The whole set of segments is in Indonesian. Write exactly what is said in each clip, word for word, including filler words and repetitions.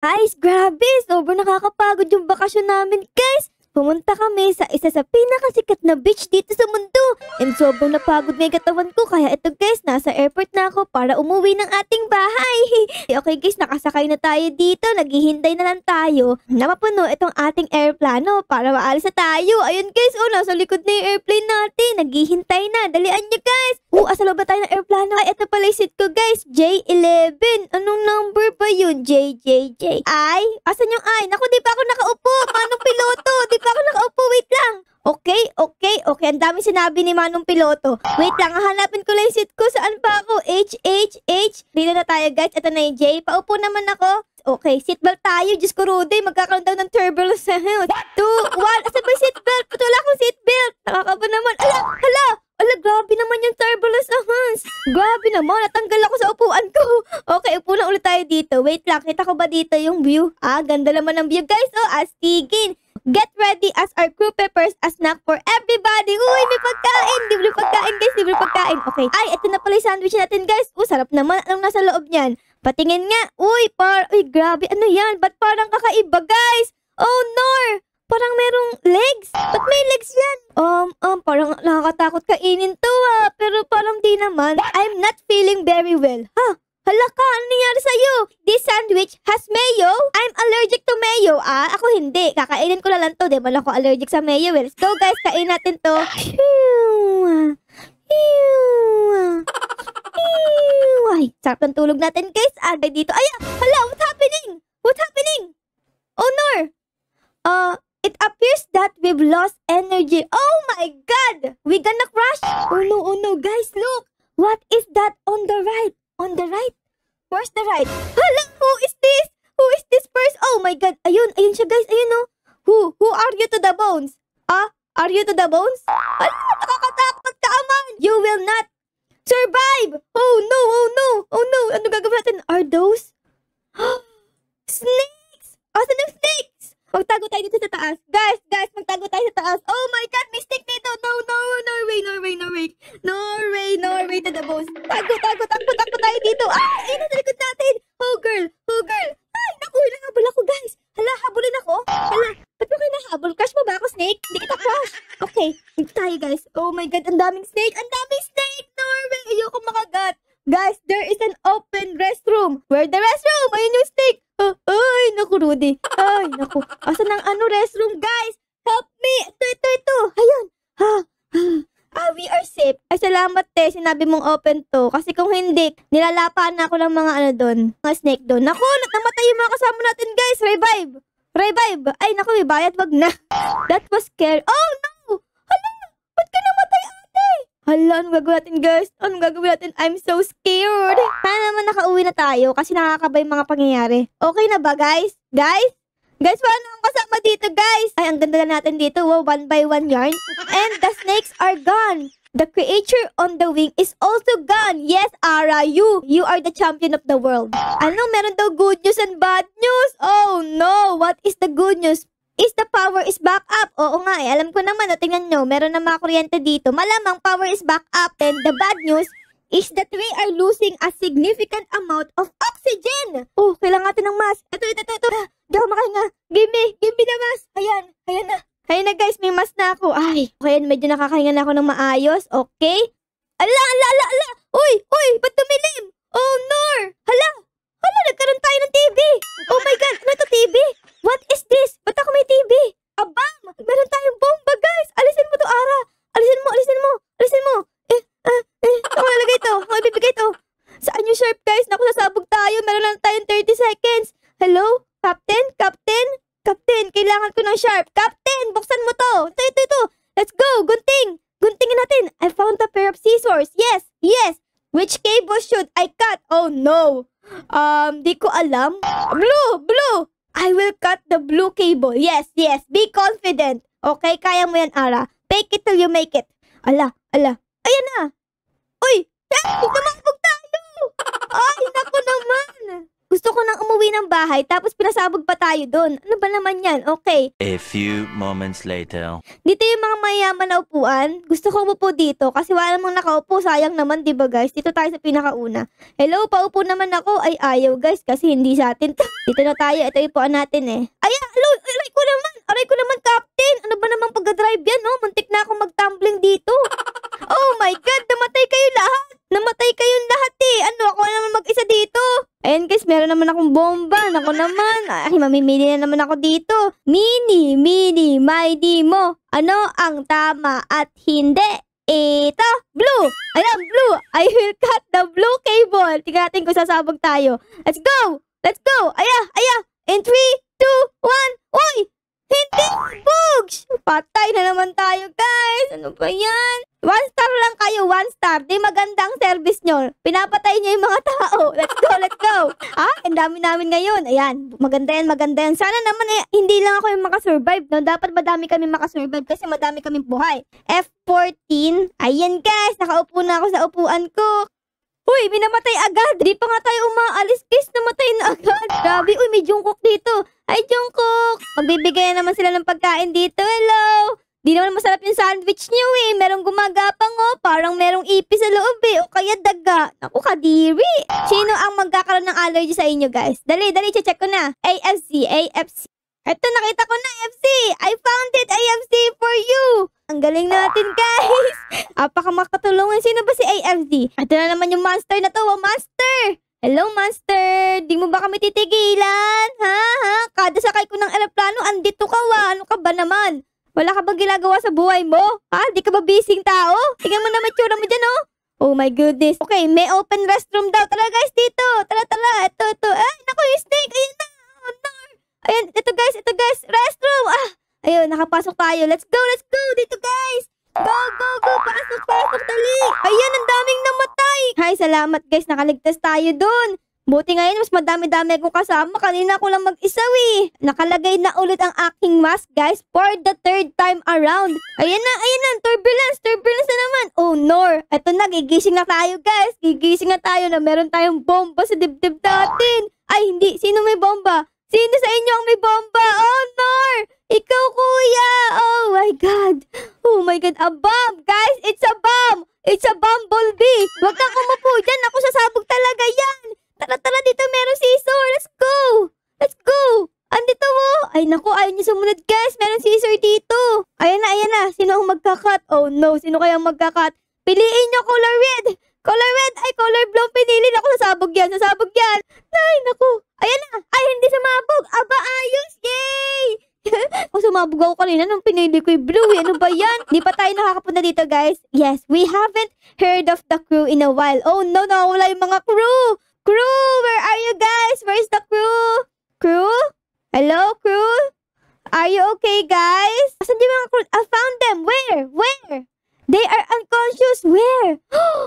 Guys, grabe! Sobrang nakakapagod yung bakasyon namin, guys! Pumunta kami sa isa sa pinakasikat na beach dito sa mundo! And sobrang napagod na yung katawan ko, kaya ito guys, nasa airport na ako para umuwi ng ating bahay! Okay guys, nakasakay na tayo dito, naghihintay na lang tayo. Napapuno itong ating airplano para maalis na tayo. Ayun guys, oh, nasa likod na yung airplane natin, naghihintay na, dalian nyo guys! Oh, asa loob ba tayo ng airplano? Ay, ito pala yung seat ko guys, J eleven! Anong number ba yun? J, J, J. Ay, asan yung ay? Naku, di pa ako nakaupo. Manong piloto, di pa ako nakaupo. Wait lang. Okay, okay, okay. Ang dami sinabi ni Manong Piloto. Wait lang, hanapin ko lang yung seat ko. Saan pa ako? H, H, H. Dito na tayo guys. Ito na yung J. Paupo naman ako. Okay, seatbelt tayo. Diyos ko, Rudy. Magkakaroon daw ng turbulence. Two, one. Asan ba yung seatbelt? Wala akong seatbelt. Nakakaba naman. Ala, hala. Ala, grabe naman yung turbulence. Grabe naman. Natanggal ako sa upuan ko. Okay, upo na ulit tayo dito. Wait lang. Kita ko ba dito yung view? Ah, ganda naman ang view guys. Oh, astigin. Get ready as our crew prepares a snack for everybody. Uy, may pagkain. Libre pagkain, guys. Libre pagkain. Okay. Ay, ito na pala yung sandwich natin, guys. Uy, sarap naman. Anong nasa loob niyan? Patingin nga. Uy, par... Uy, grabe. Ano yan? Ba't parang kakaiba, guys? Oh, no! Parang merong legs. Ba't may legs yan? Um, um, parang nakakatakot kainin to, ah. Pero parang di naman. I'm not feeling very well. Huh? Hala ka, ano nangyari sa'yo? This sandwich has mayo. I'm allergic to mayo, ah. Ako hindi. Kakainin ko na lang to. Di ba lang ako allergic sa mayo. Let's go, guys. Kain natin to. Ay, sarap ng tulog natin, guys. Agay dito. Ay, hala, what's happening? What's happening? Honor! Uh, it appears that we've lost energy. Oh my God! We gonna crash? Oh no, oh no, guys, look. What is that on the right? On the right? Where's the right? Hala! Who is this? Who is this person? Oh my God! Ayun! Ayun siya guys! Ayun oh! Who? Who are you to the bones? Ah? Are you to the bones? Hala! Nakakatakot ka, aman! You will not survive! Oh no! Oh no! Oh no! Ano gagawin natin? Are those? Snakes! Asan yung snakes? Magtago tayo dito sa taas. Guys! Guys! Magtago tayo sa taas. Oh my God! May snake dito! No! No! No way! No way! No way! No way! No way to the bones! Tago! Tago! Tago! Tago! Dito. Ah! Ay! Nasa likod natin! Oh, girl! Oh, girl! Ay! Naku! Nakahabol ako, guys! Hala! Habulin ako! Hala! Ba't mo kayo nakahabol? Crush mo ba ako, snake? Hindi kita crush! Okay. Dito tayo, guys. Oh my God! Ang daming snake! Ang daming snake! Normal! Ayoko makagat! Guys, there is an open restroom! Where the restroom? Ayun yung snake! Oh, ay! Naku, Rudy! Ay! Naku! Asan ang ano restroom, guys? Help me! Ito, ito, ito! Ayun! Ha! Ha! Ah, we are safe. Ay, salamat, te. Sinabi mong open to. Kasi kung hindi, nilalapaan na ako ng mga ano doon. Mga snake doon. Naku, namatay yung mga kasama natin, guys. Revive. Revive. Ay, naku, may bayad. Wag na. That was scary. Oh, no. Hala, ba't ka namatay, ate? Hala, anong gagawin natin, guys? Anong gagawin natin? I'm so scared. Sana naman nakauwi na tayo kasi nakakabay mga pangyayari. Okay na ba, guys? Guys? Guys, paano ang kasama dito, guys? Ay, ang ganda na natin dito. Wow, one by one yarn. And the snakes are gone. The creature on the wing is also gone. Yes, Ara, you. You are the champion of the world. Ano, meron daw good news and bad news? Oh, no. What is the good news? Is the power is back up? Oo nga eh. Alam ko naman. O, tingnan nyo. Meron na mga kuryente dito. Malamang power is back up. And the bad news is that we are losing a significant amount of oxygen. Oh, kailangan natin ng mask. Ito, ito, ito, ito. Daw makahinga. Give me, give me the mask. Ayan, ayan na. Ayan na guys, may mask na ako. Ay, okay, medyo nakakahinga na ako ng maayos. Okay? Ala, ala, ala, ala. Uy, uy, ba't tumilim? Oh, no. Hala, hala, nagkaroon tayo ng T V. Oh my God, ano ito T V? What is this? Ba't ako may T V? Abang, meron tayong bomba guys. Alisin mo to, Ara. Alisin mo, alisin mo, alisin mo. Eh, ah, eh, ako nalagay to. Ako ibibigay to. Saan yung sharp guys? Naku, sasabog tayo. Meron lang tayong thirty seconds. Hello? Captain? Captain? Captain, kailangan ko ng sharp. Captain, buksan mo to. Ito, ito, ito. Let's go. Gunting. Guntingin natin. I found a pair of scissors. Yes. Yes. Which cable should I cut? Oh, no. Um, di ko alam. Blue. Blue. I will cut the blue cable. Yes, yes. Be confident. Okay, kaya mo yan, Ara. Take it till you make it. Ala, ala. Ayan na. Uy. Ay, tumabog tayo. Ay, naku naman. Gusto ko nang umuwi ng bahay, tapos pinasabog pa tayo doon. Ano ba naman yan? Okay. A few moments later. Dito yung mga mayaman na upuan. Gusto ko upo dito kasi wala namang nakaupo. Sayang naman, di ba guys? Dito tayo sa pinakauna. Hello, paupo naman ako. Ay, ayaw guys kasi hindi sa atin. Dito na tayo. Ito ipuan natin eh. Ay, hello! Aray ko naman! Aray ko naman, Captain! Ano ba namang pagdadrive yan, no? Muntik na akong mag-tumbling dito. Oh my God! Namatay kayo lahat! Namatay kayong lahat eh! Ano? Ako naman mag-isa dito! Ayan guys, meron naman akong bomba. Ako naman. Ay, mamimili na naman ako dito. Mini, mini, mighty mo. Ano ang tama at hindi? Ito, blue. Alam, blue. I will cut the blue cable. Tingnan natin kung sasabog tayo. Let's go! Let's go! Aya, aya! In three, two, one. Uy! Hindi! Bugs! Patay na naman tayo guys. Ano ba yan? One star lang kayo, one star. Di maganda ang service nyo. Pinapatay nyo yung mga tao. Let's go, let's go. Ha? Ang dami namin ngayon. Ayan, maganda yan, maganda yan. Sana naman eh, hindi lang ako yung makasurvive. No? Dapat madami kami makasurvive kasi madami kaming buhay. F fourteen. Ayan guys, nakaupo na ako sa upuan ko. Uy, binamatay agad. Di pa nga tayo umaalis guys. Namatay na agad. Grabe, uy, may Jungkook dito. Ay, Jungkook. Magbibigay naman sila ng pagkain dito. Hello. Di naman masarap yung sandwich niyo eh. Merong gumagapang oh. Parang merong ipi sa loob eh. O kaya daga. Naku, kadiri. Sino ang magkakaroon ng allergy sa inyo guys? Dali, dali. Check ko na. A F C, A F C. Eto, nakita ko na A F C. I found it, A F C for you. Ang galing natin guys. Apaka makatulungan. Sino ba si A F C? Ito na naman yung monster na to. Oh, monster. Hello, monster! Di mo ba kami titigilan? Ha? Ha? Kada sakay ko ng eroplano, andito ka wa. Ano ka ba naman? Wala ka bang ginagawa sa buhay mo? Ha? Di ka ba busy tao? Tingnan mo na matura mo dyan, oh. Oh my goodness. Okay, may open restroom daw. Tara guys, dito. Tara, tara. Ito, ito. Ay, naku, yung snake. Ayun na. Oh, no. Ayun, ito guys, ito guys. Restroom. Ah, ayun, nakapasok tayo. Let's go, let's go. Dito guys. Go, go, go. Pasok, pasok. Dali. Ayun, ang daming namatay. Hi, salamat guys. Nakaligtas tayo dun. Buti ngayon, mas madami-dami akong kasama. Kanina ko lang mag-isawi. Nakalagay na ulit ang aking mask, guys, for the third time around. Ayan na, ayan na. Turbulence, turbulence na naman. Oh, no. Eto na, gigising na tayo, guys. Gigising na tayo na meron tayong bomba sa dibdib natin. Ay, hindi. Sino may bomba? Sino sa inyo ang may bomba? Oh, no. Ikaw, kuya. Oh, my God. Oh, my God. A bomb, guys. It's a bomb. It's a bumblebee. Huwag kang umupo dyan. Ako sasabog talaga yan. Tara, tara, dito meron scissor. Let's go. Let's go. Andito mo. Ay, naku, ayaw niya sumunod, guys. Meron scissor dito. Ayan na, ayan na. Sino ang magkakat? Oh, no. Sino kaya ang magkakat? Piliin niyo color red. Color red. Ay, color blue. Pinili. Naku, sasabog yan. Sasabog yan. Ay, naku. Ayan na. Ay, hindi sumabog. Aba, ayos. Yay! Kung sumabog ako kanina nung pinili ko yung blue. Ano ba yan? Di pa tayo nakakapunta dito, guys. Yes, we haven't heard of the crew in a while. Oh, no. Nawala yung mga crew. Crew, where are you guys? Where's the crew? Crew? Hello, crew? Are you okay, guys? Asan yung mga crew? I found them. Where? Where? They are unconscious. Where?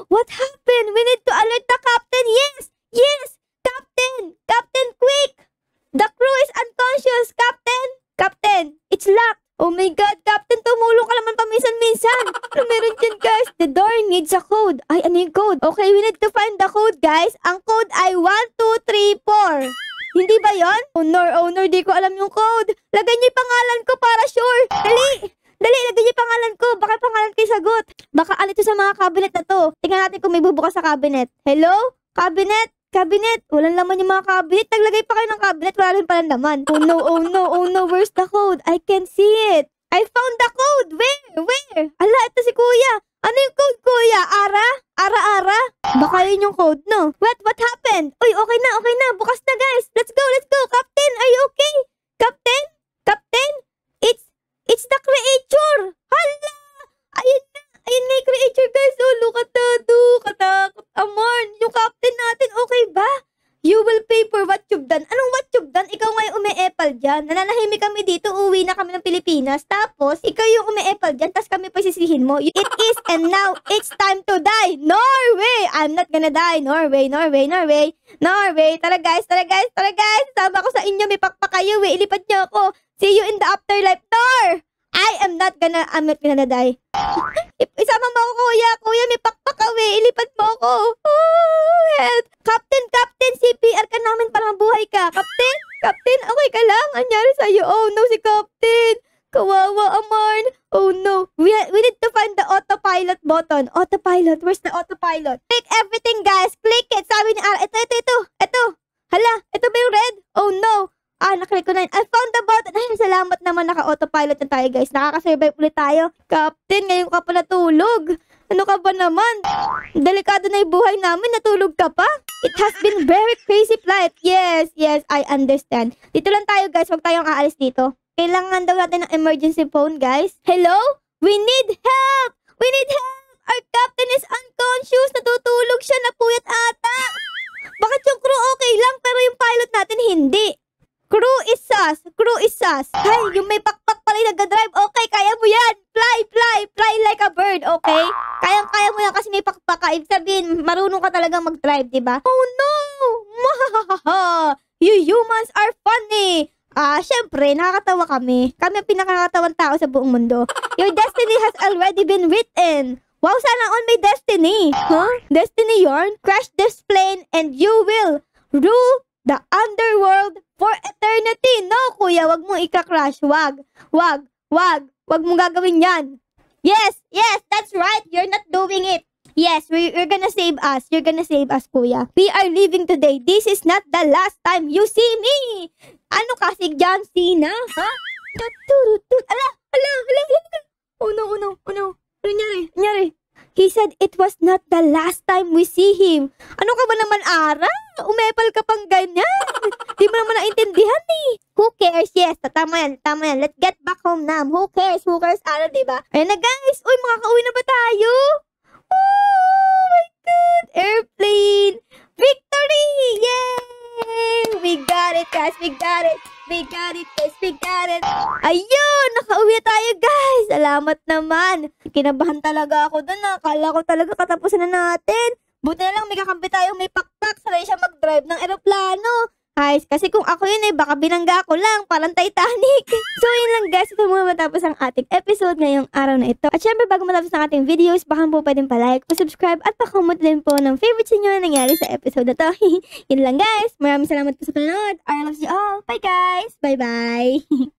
What happened? We need to alert the captain. Yes! Yes! Captain! Captain, quick! The crew is unconscious. Captain! Captain, it's locked. Oh my God, Captain, tumulong ka naman paminsan-minsan. Pero meron dyan, guys. The door needs a code. Ay, ano yung code? Okay, we need to find the code, guys. Ang code ay one, two, three, four. Hindi ba yon? Honor, honor, di ko alam yung code. Lagay niyo yung pangalan ko para sure. Dali! Dali, lagay niyo yung pangalan ko. Baka pangalan ko yung sagot. Baka ano ito sa mga cabinet na to. Tingnan natin kung may bubukas sa cabinet. Hello? Cabinet? Cabinet? Walang laman yung mga cabinet. Naglagay pa kayo ng cabinet. Wala rin pala laman. Oh no, oh no, oh no. Where's the code? I can't see it. I found the code. Where? Where? Ala, ito si kuya. Ano yung code, kuya? Ara? Ara-ara? Baka yun yung code, no? What? What happened? Uy, okay na, okay na. Bukas na, guys. Let's go, let's go. Captain, are you okay? Captain? Captain? It's, it's the creature. Hala! Ayun na. Ayun na yung creature, guys. Oh, look at the dude. Katakot. Amon, yung captain natin, okay ba? You will pay for what you've done. Anong what you've done? Ikaw nga yung ume-epal dyan. Nananahimik kami dito. Uwi na kami ng Pilipinas. Tapos, ikaw yung ume-epal dyan. Tapos kami pasisihin mo. It is and now, it's time to die. Norway! I'm not gonna die. Norway, Norway, Norway. Norway. Tara guys, tara guys, tara guys. Sama ko sa inyo. May pakpakayo eh. Ilipad niyo ako. See you in the afterlife. Nor! I am not gonna, I'm not gonna die. Isama mo ako, kuya. Kuya, may pakpak away. Ilipat mo ako. Oh, help. Captain, Captain, C P R ka namin parang buhay ka. Captain, Captain, okay ka lang? Anyari sa'yo? Oh no, si Captain. Kawawa, Amon. Oh no. We, we need to find the autopilot button. Autopilot. Where's the autopilot? Click everything, guys. Click it. Sabi ni Ara. Ito, ito, ito. Ito. Hala. Ito ba yung red? Oh no. Ah, nakalik ko na yun. I found the button. Ay, salamat naman. Naka-autopilot na tayo, guys. Nakaka-survive ulit tayo. Captain, ngayon ka pa natulog. Ano ka ba naman? Delikado na yung buhay namin. Natulog ka pa? It has been very crazy flight. Yes, yes. I understand. Dito lang tayo, guys. Huwag tayong aalis dito. Kailangan daw natin ng emergency phone, guys. Hello? We need help! We need help! Our captain is unconscious. Natutulog siya. Napuyat ata. Bakit yung crew okay lang pero yung pilot natin hindi? Crew is sus. Crew is sus. Hey, yung may pakpak pala yung nagdadrive. Okay, kaya mo yan. Fly, fly, fly like a bird, okay? Kayang-kaya mo yan kasi may pakpak ka. Ibig sabihin, marunong ka talagang mag-drive, diba? Oh no! You humans are funny! Ah, uh, syempre, nakakatawa kami. Kami ang pinakakatawang tao sa buong mundo. Your destiny has already been written. Wow, sana on may destiny. Huh? Destiny yarn? Crash this plane and you will rule the underworld for eternity. No, kuya, wag mo ika-crash. Wag, wag, wag. Wag mo gagawin yan. Yes, yes, that's right. You're not doing it. Yes, we, you're gonna save us. You're gonna save us, kuya. We are leaving today. This is not the last time you see me. Ano kasi John Cena? Ha? Ala, ala, ala, ala. Oh no, oh no, oh no. Ano nangyari? Nangyari. He said it was not the last time we see him. Ano ka ba naman, Ara? Umepal ka pang ganyan. Di mo naman naintindihan eh. Who cares? Yes, tama yan, tama yan. Let's get back home now. Who cares? Who cares, Ara, diba? Ayan na guys. Uy, makakauwi na ba tayo? Oh my god! Airplane! Victory! Yay! We got it, guys! We got it! We got it, guys! We got it! Ayun! Nakauwi tayo, guys! Salamat naman! Kinabahan talaga ako dun. Akala ko talaga katapusan na natin. Buti na lang may kakampi tayo, may pakpak. Sanay siya mag-drive ng aeroplano. Guys, kasi kung ako yun eh, baka binangga ako lang, parang Titanic. So yun lang guys, ito muna matapos ang ating episode ngayong araw na ito. At syempre bago matapos ang ating videos, baka po pwedeng palike, pasubscribe, at pakomment din po ng favorites niyo na nangyari sa episode na to. Yun lang guys, maraming salamat po sa panonood. I love you all. Bye guys! Bye bye!